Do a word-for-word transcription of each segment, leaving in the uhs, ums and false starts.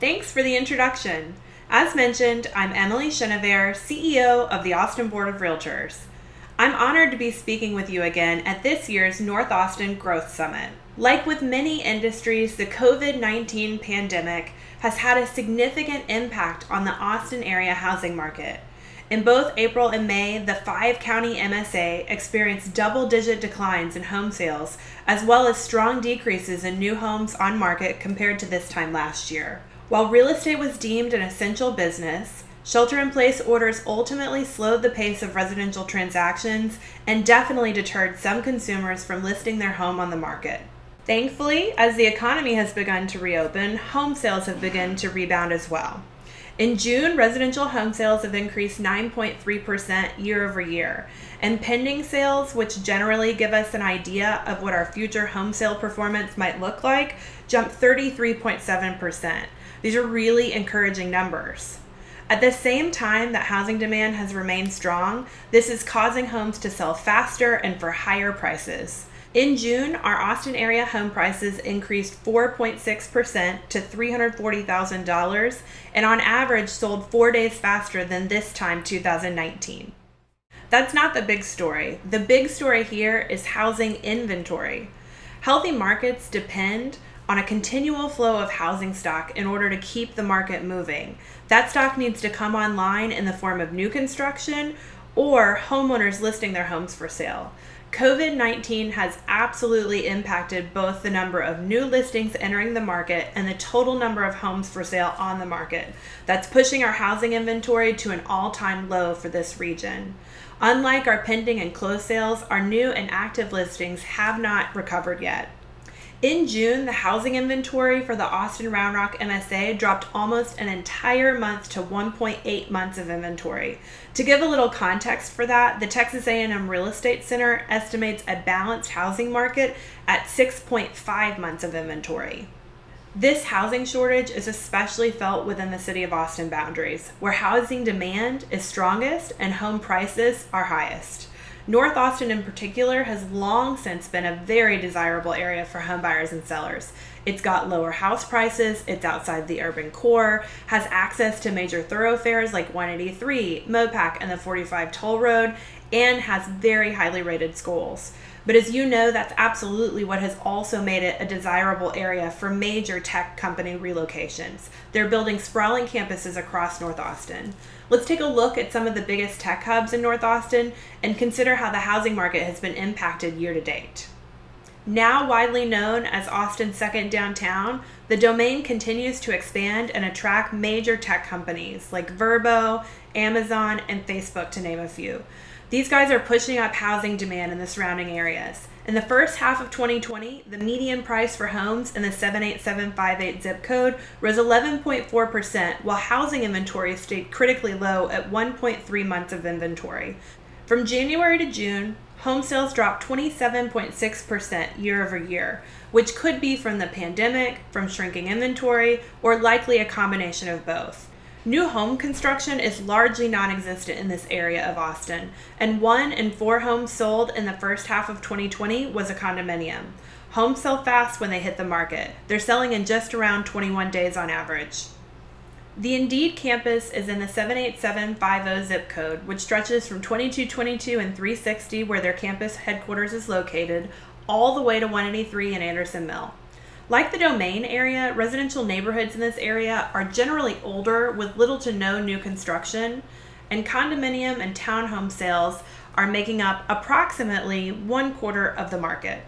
Thanks for the introduction. As mentioned, I'm Emily Chenevert, C E O of the Austin Board of Realtors. I'm honored to be speaking with you again at this year's North Austin Growth Summit. Like with many industries, the COVID nineteen pandemic has had a significant impact on the Austin area housing market. In both April and May, the five-county M S A experienced double-digit declines in home sales, as well as strong decreases in new homes on market compared to this time last year. While real estate was deemed an essential business, shelter-in-place orders ultimately slowed the pace of residential transactions and definitely deterred some consumers from listing their home on the market. Thankfully, as the economy has begun to reopen, home sales have begun to rebound as well. In June, residential home sales have increased nine point three percent year over year, and pending sales, which generally give us an idea of what our future home sale performance might look like, jumped thirty-three point seven percent. These are really encouraging numbers. At the same time that housing demand has remained strong, this is causing homes to sell faster and for higher prices. In June, our Austin area home prices increased four point six percent to three hundred forty thousand dollars and on average sold four days faster than this time two thousand nineteen. That's not the big story. The big story here is housing inventory. Healthy markets depend on a continual flow of housing stock in order to keep the market moving. That stock needs to come online in the form of new construction or homeowners listing their homes for sale. COVID nineteen has absolutely impacted both the number of new listings entering the market and the total number of homes for sale on the market. That's pushing our housing inventory to an all-time low for this region. Unlike our pending and closed sales, our new and active listings have not recovered yet. In June, the housing inventory for the Austin Round Rock M S A dropped almost an entire month to one point eight months of inventory. To give a little context for that, the Texas A and M Real Estate Center estimates a balanced housing market at six point five months of inventory. This housing shortage is especially felt within the city of Austin boundaries, where housing demand is strongest and home prices are highest. North Austin in particular has long since been a very desirable area for home buyers and sellers. It's got lower house prices, it's outside the urban core, has access to major thoroughfares like one eighty-three, Mopac, and the forty-five Toll Road, and has very highly rated schools. But as you know, that's absolutely what has also made it a desirable area for major tech company relocations. They're building sprawling campuses across North Austin. Let's take a look at some of the biggest tech hubs in North Austin and consider how the housing market has been impacted year to date. Now widely known as Austin's second downtown, the Domain continues to expand and attract major tech companies like Vrbo, Amazon, and Facebook, to name a few. These guys are pushing up housing demand in the surrounding areas. In the first half of twenty twenty, the median price for homes in the seven eight seven five eight zip code rose eleven point four percent, while housing inventory stayed critically low at one point three months of inventory. From January to June, home sales dropped twenty-seven point six percent year over year, which could be from the pandemic, from shrinking inventory, or likely a combination of both. New home construction is largely non-existent in this area of Austin, and one in four homes sold in the first half of twenty twenty was a condominium. Homes sell fast when they hit the market. They're selling in just around twenty-one days on average. The Indeed campus is in the seven eight seven five zero zip code, which stretches from twenty-two twenty-two and three sixty, where their campus headquarters is located, all the way to one eighty-three and Anderson Mill. Like the Domain area, residential neighborhoods in this area are generally older with little to no new construction, and condominium and townhome sales are making up approximately one quarter of the market.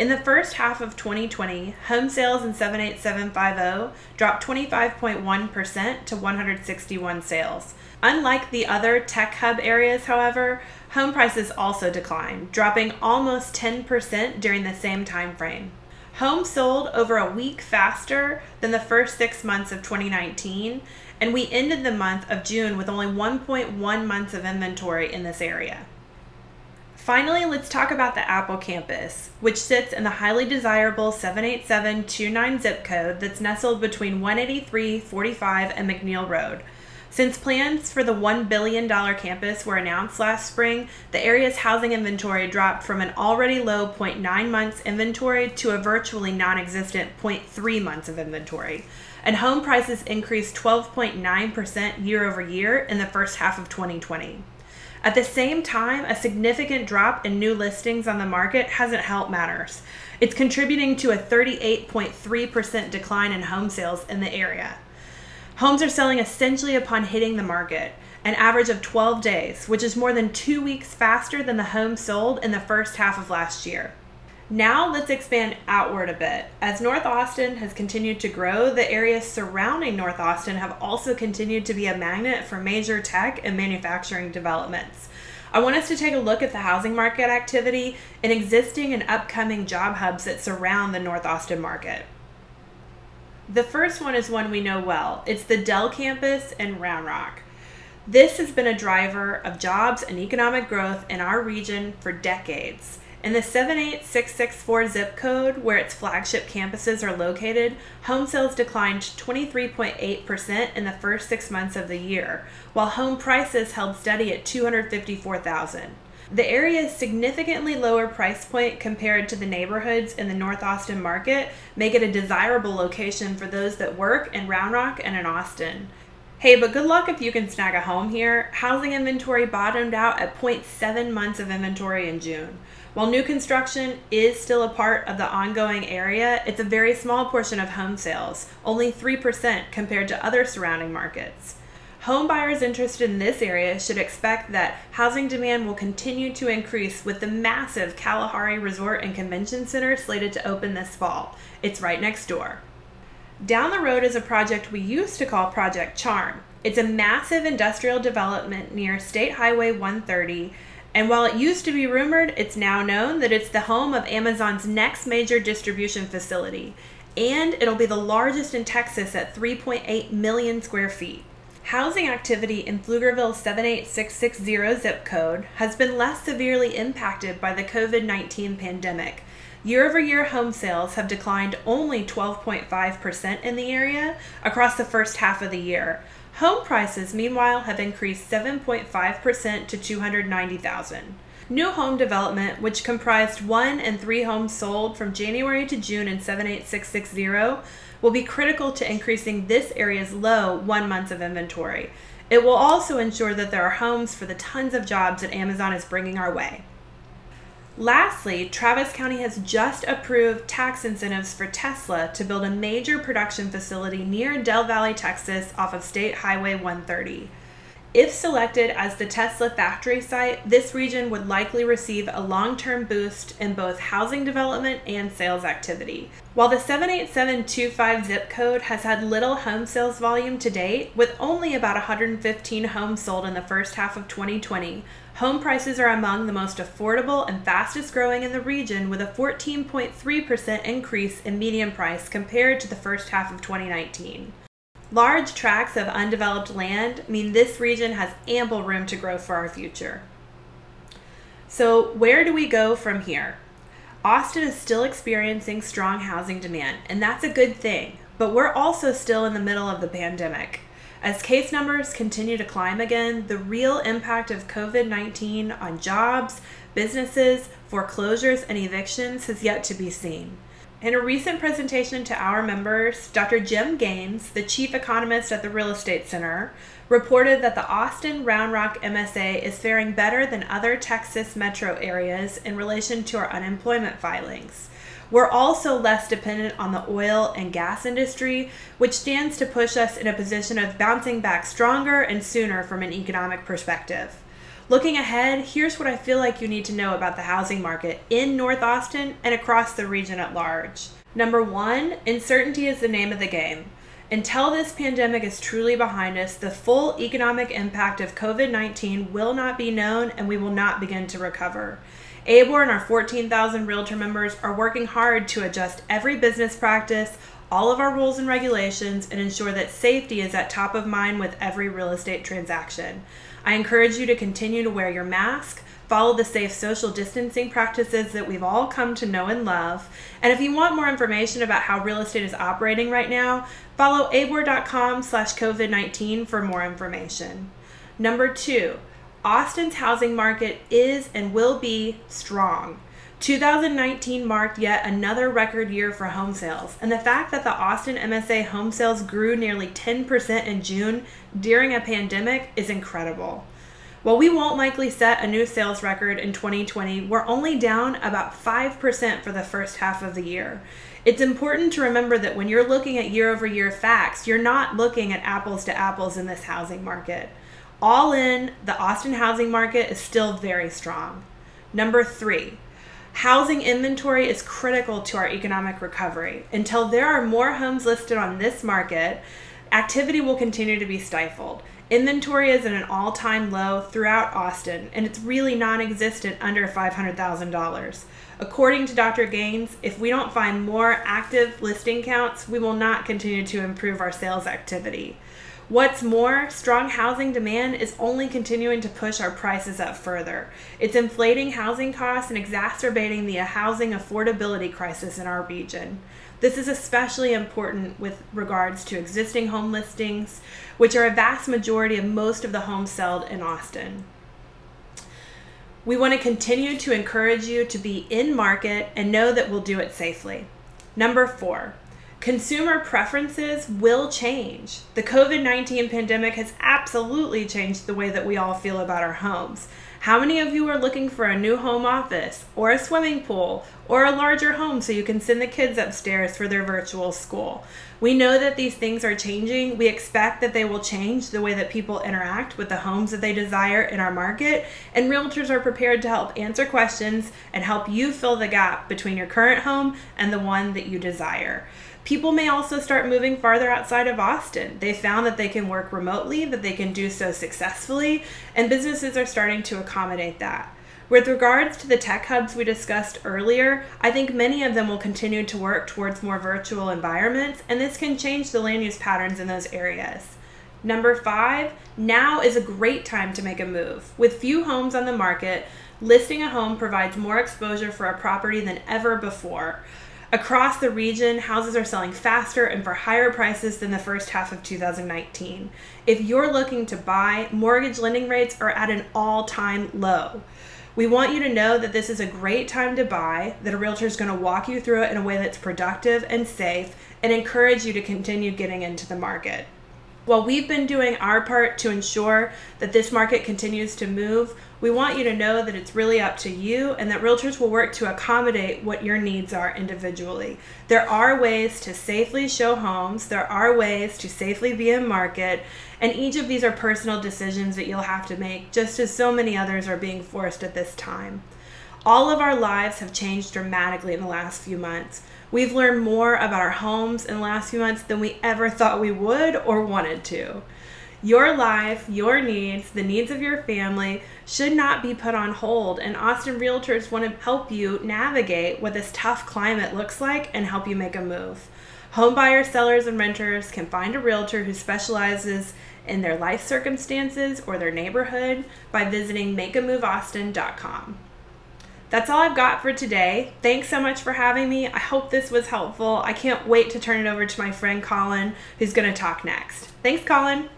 In the first half of twenty twenty, home sales in seven eight seven five zero dropped twenty-five point one percent to one hundred sixty-one sales. Unlike the other tech hub areas, however, home prices also declined, dropping almost ten percent during the same time frame. Homes sold over a week faster than the first six months of twenty nineteen, and we ended the month of June with only one point one months of inventory in this area. Finally, let's talk about the Apple campus, which sits in the highly desirable seven eight seven two nine zip code that's nestled between one eighty-three, forty-five, and McNeil Road. Since plans for the one billion dollars campus were announced last spring, the area's housing inventory dropped from an already low zero point nine months inventory to a virtually non-existent zero point three months of inventory. And home prices increased twelve point nine percent year over year in the first half of twenty twenty. At the same time, a significant drop in new listings on the market hasn't helped matters. It's contributing to a thirty-eight point three percent decline in home sales in the area. Homes are selling essentially upon hitting the market, an average of twelve days, which is more than two weeks faster than the homes sold in the first half of last year. Now let's expand outward a bit. As North Austin has continued to grow, the areas surrounding North Austin have also continued to be a magnet for major tech and manufacturing developments. I want us to take a look at the housing market activity and existing and upcoming job hubs that surround the North Austin market. The first one is one we know well. It's the Dell campus in Round Rock. This has been a driver of jobs and economic growth in our region for decades. In the seven eight six six four zip code, where its flagship campuses are located, home sales declined twenty-three point eight percent in the first six months of the year, while home prices held steady at two hundred fifty-four thousand dollars. The area's significantly lower price point compared to the neighborhoods in the North Austin market make it a desirable location for those that work in Round Rock and in Austin. Hey, but good luck if you can snag a home here. Housing inventory bottomed out at zero point seven months of inventory in June. While new construction is still a part of the ongoing area, it's a very small portion of home sales, only three percent compared to other surrounding markets. Home buyers interested in this area should expect that housing demand will continue to increase with the massive Kalahari Resort and Convention Center slated to open this fall. It's right next door. Down the road is a project we used to call Project Charm. It's a massive industrial development near State Highway one thirty, and while it used to be rumored, it's now known that it's the home of Amazon's next major distribution facility, and it'll be the largest in Texas at three point eight million square feet. Housing activity in Pflugerville's seven eight six six zero zip code has been less severely impacted by the COVID nineteen pandemic. Year-over-year home sales have declined only twelve point five percent in the area across the first half of the year. Home prices, meanwhile, have increased seven point five percent to two hundred ninety thousand dollars. New home development, which comprised one and three homes sold from January to June in seven eight six six zero, will be critical to increasing this area's low one month of inventory. It will also ensure that there are homes for the tons of jobs that Amazon is bringing our way. Lastly, Travis County has just approved tax incentives for Tesla to build a major production facility near Del Valle, Texas, off of State Highway one thirty. If selected as the Tesla factory site, this region would likely receive a long-term boost in both housing development and sales activity. While the seven eight seven two five zip code has had little home sales volume to date, with only about one hundred fifteen homes sold in the first half of twenty twenty, home prices are among the most affordable and fastest growing in the region, with a fourteen point three percent increase in median price compared to the first half of twenty nineteen. Large tracts of undeveloped land mean this region has ample room to grow for our future. So where do we go from here? Austin is still experiencing strong housing demand, and that's a good thing, but we're also still in the middle of the pandemic. As case numbers continue to climb again, the real impact of COVID nineteen on jobs, businesses, foreclosures, and evictions has yet to be seen. In a recent presentation to our members, Doctor Jim Gaines, the chief economist at the Real Estate Center, reported that the Austin Round Rock M S A is faring better than other Texas metro areas in relation to our unemployment filings. We're also less dependent on the oil and gas industry, which stands to push us in a position of bouncing back stronger and sooner from an economic perspective. Looking ahead, here's what I feel like you need to know about the housing market in North Austin and across the region at large. Number one, uncertainty is the name of the game. Until this pandemic is truly behind us, the full economic impact of COVID nineteen will not be known, and we will not begin to recover. A B O R and our fourteen thousand realtor members are working hard to adjust every business practice, all of our rules and regulations and ensure that safety is at top of mind with every real estate transaction. I encourage you to continue to wear your mask, follow the safe social distancing practices that we've all come to know and love. And if you want more information about how real estate is operating right now, follow abor dot com slash covid nineteen for more information. Number two, Austin's housing market is and will be strong. two thousand nineteen marked yet another record year for home sales, and the fact that the Austin M S A home sales grew nearly ten percent in June during a pandemic is incredible. While we won't likely set a new sales record in twenty twenty, we're only down about five percent for the first half of the year. It's important to remember that when you're looking at year-over-year facts, you're not looking at apples to apples in this housing market. All in, the Austin housing market is still very strong. Number three, housing inventory is critical to our economic recovery. Until there are more homes listed on this market, activity will continue to be stifled. Inventory is at an all-time low throughout Austin, and it's really non-existent under five hundred thousand dollars. According to Doctor Gaines, if we don't find more active listing counts, we will not continue to improve our sales activity. What's more, strong housing demand is only continuing to push our prices up further. It's inflating housing costs and exacerbating the housing affordability crisis in our region. This is especially important with regards to existing home listings, which are a vast majority of most of the homes sold in Austin. We want to continue to encourage you to be in market and know that we'll do it safely. Number four. Consumer preferences will change. The COVID nineteen pandemic has absolutely changed the way that we all feel about our homes. How many of you are looking for a new home office or a swimming pool or a larger home so you can send the kids upstairs for their virtual school? We know that these things are changing. We expect that they will change the way that people interact with the homes that they desire in our market, and realtors are prepared to help answer questions and help you fill the gap between your current home and the one that you desire. People may also start moving farther outside of Austin. They found that they can work remotely, that they can do so successfully, and businesses are starting to accommodate that. With regards to the tech hubs we discussed earlier, I think many of them will continue to work towards more virtual environments, and this can change the land use patterns in those areas. Number five, now is a great time to make a move. With few homes on the market, listing a home provides more exposure for a property than ever before. Across the region, houses are selling faster and for higher prices than the first half of two thousand nineteen. If you're looking to buy, mortgage lending rates are at an all-time low. We want you to know that this is a great time to buy, that a realtor is going to walk you through it in a way that's productive and safe, and encourage you to continue getting into the market. While we've been doing our part to ensure that this market continues to move, we want you to know that it's really up to you and that realtors will work to accommodate what your needs are individually. There are ways to safely show homes. There are ways to safely be in market. And each of these are personal decisions that you'll have to make, just as so many others are being forced at this time. All of our lives have changed dramatically in the last few months. We've learned more about our homes in the last few months than we ever thought we would or wanted to. Your life, your needs, the needs of your family should not be put on hold, and Austin Realtors want to help you navigate what this tough climate looks like and help you make a move. Home buyers, sellers, and renters can find a realtor who specializes in their life circumstances or their neighborhood by visiting make a move austin dot com. That's all I've got for today. Thanks so much for having me. I hope this was helpful. I can't wait to turn it over to my friend Colin, who's going to talk next. Thanks, Colin.